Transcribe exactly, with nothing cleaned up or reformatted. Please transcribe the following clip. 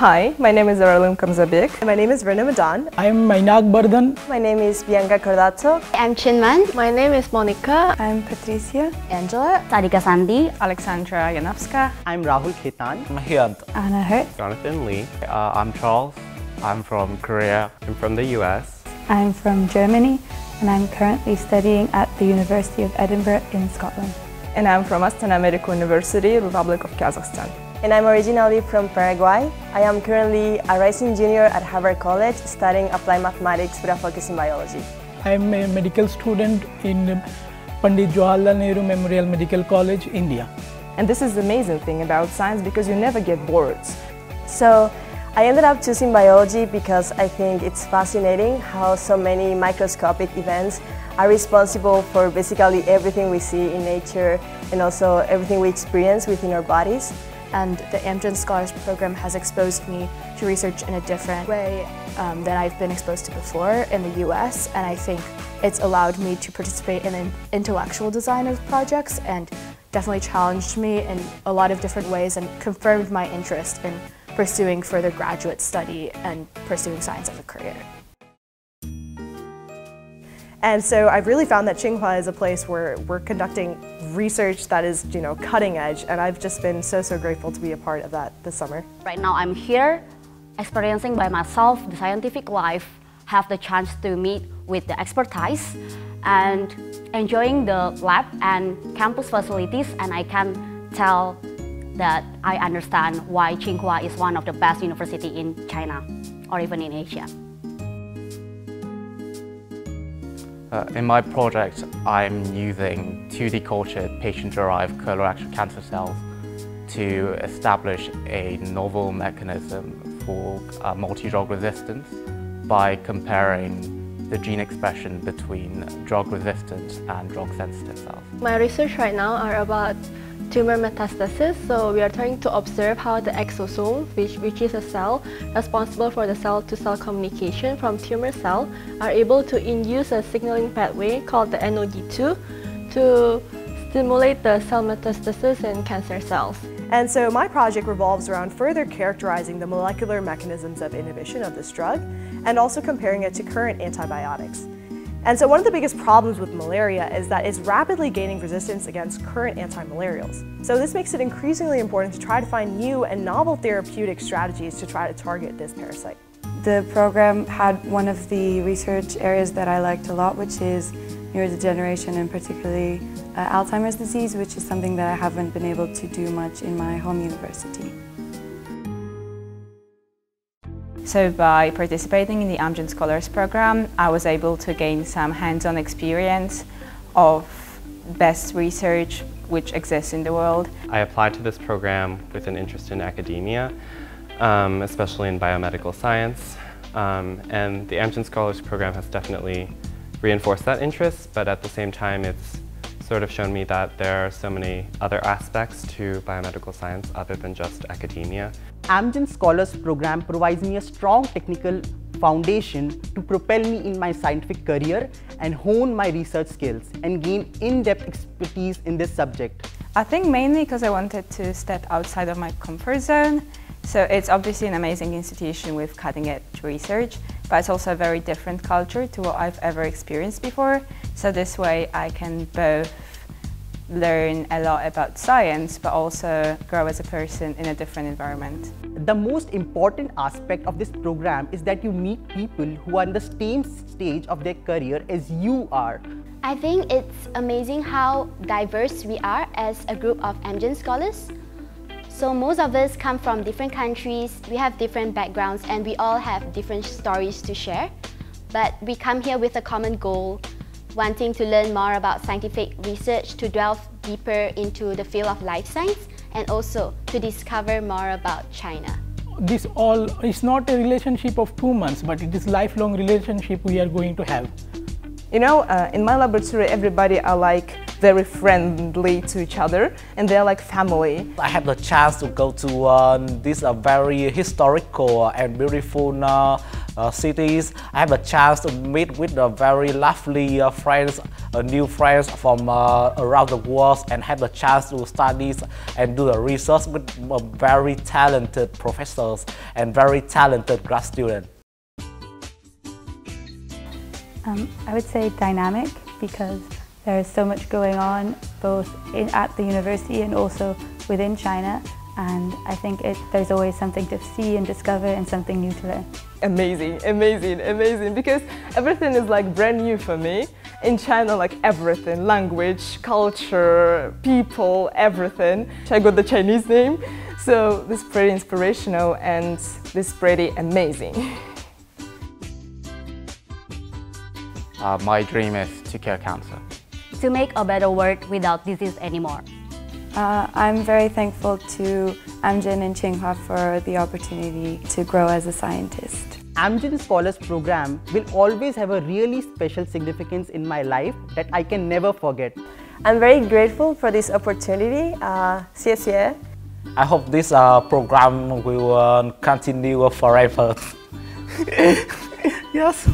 Hi, my name is Aralum Kamzabik. My name is Rina Madan. I am Maynag Bardan. My name is Bianca Kordato. I am Chinman. My name is Monica. I am Patricia. Angela. Tarika Sandi. Alexandra Yanavska. I am Rahul Khitan. Mahiad. Anna Hurt. Jonathan Lee. Uh, I'm Charles. I'm from Korea. I'm from the U S. I'm from Germany, and I'm currently studying at the University of Edinburgh in Scotland. And I'm from Astana Medical University, Republic of Kazakhstan. And I'm originally from Paraguay. I am currently a rising junior at Harvard College studying applied mathematics with a focus in biology. I'm a medical student in Pandit Jawaharlal Nehru Memorial Medical College, India. And this is the amazing thing about science, because you never get bored. So I ended up choosing biology because I think it's fascinating how so many microscopic events are responsible for basically everything we see in nature and also everything we experience within our bodies. And the Amgen Scholars Program has exposed me to research in a different way um, than I've been exposed to before in the U S, and I think it's allowed me to participate in an intellectual design of projects and definitely challenged me in a lot of different ways and confirmed my interest in pursuing further graduate study and pursuing science as a career. And so I've really found that Tsinghua is a place where we're conducting research that is, you know, cutting edge, and I've just been so, so grateful to be a part of that this summer. Right now I'm here experiencing by myself the scientific life, have the chance to meet with the expertise, and enjoying the lab and campus facilities, and I can tell that I understand why Tsinghua is one of the best university in China or even in Asia. Uh, in my project, I'm using two D cultured patient-derived colorectal cancer cells to establish a novel mechanism for uh, multi-drug resistance by comparing the gene expression between drug-resistant and drug-sensitive cells. My research right now are about tumor metastasis, so we are trying to observe how the exosome, which, which is a cell responsible for the cell-to-cell communication from tumor cell, are able to induce a signaling pathway called the N O D two to stimulate the cell metastasis in cancer cells. And so my project revolves around further characterizing the molecular mechanisms of inhibition of this drug and also comparing it to current antibiotics. And so one of the biggest problems with malaria is that it's rapidly gaining resistance against current antimalarials. So this makes it increasingly important to try to find new and novel therapeutic strategies to try to target this parasite. The program had one of the research areas that I liked a lot, which is neurodegeneration, and particularly uh, Alzheimer's disease, which is something that I haven't been able to do much in my home university. So by participating in the Amgen Scholars Program, I was able to gain some hands-on experience of best research which exists in the world. I applied to this program with an interest in academia, um, especially in biomedical science. Um, and the Amgen Scholars Program has definitely reinforced that interest, but at the same time it's sort of shown me that there are so many other aspects to biomedical science other than just academia. Amgen Scholars Program provides me a strong technical foundation to propel me in my scientific career and hone my research skills and gain in-depth expertise in this subject. I think mainly because I wanted to step outside of my comfort zone. So it's obviously an amazing institution with cutting-edge research, but it's also a very different culture to what I've ever experienced before. So this way I can both learn a lot about science, but also grow as a person in a different environment. The most important aspect of this program is that you meet people who are in the same stage of their career as you are. I think it's amazing how diverse we are as a group of Amgen scholars. So most of us come from different countries, we have different backgrounds, and we all have different stories to share. But we come here with a common goal, wanting to learn more about scientific research, to delve deeper into the field of life science, and also to discover more about China. This all is not a relationship of two months, but it is a lifelong relationship we are going to have. You know, uh, in my laboratory, everybody are like very friendly to each other, and they're like family. I have the chance to go to uh, this uh, very historical and beautiful uh, uh, cities. I have a chance to meet with uh, very lovely uh, friends, uh, new friends from uh, around the world, and have the chance to study and do the research with uh, very talented professors and very talented grad students. Um, I would say dynamic, because there is so much going on both in, at the university and also within China, and I think it, there's always something to see and discover and something new to learn. Amazing, amazing, amazing, because everything is like brand new for me. In China, like everything, language, culture, people, everything. I got the Chinese name, so this is pretty inspirational and this is pretty amazing. Uh, my dream is to cure cancer. To make a better world without disease anymore. Uh, I'm very thankful to Amgen and Tsinghua for the opportunity to grow as a scientist. Amgen Scholars Program will always have a really special significance in my life that I can never forget. I'm very grateful for this opportunity, uh, C S C A. I hope this uh, program will uh, continue forever. Yes.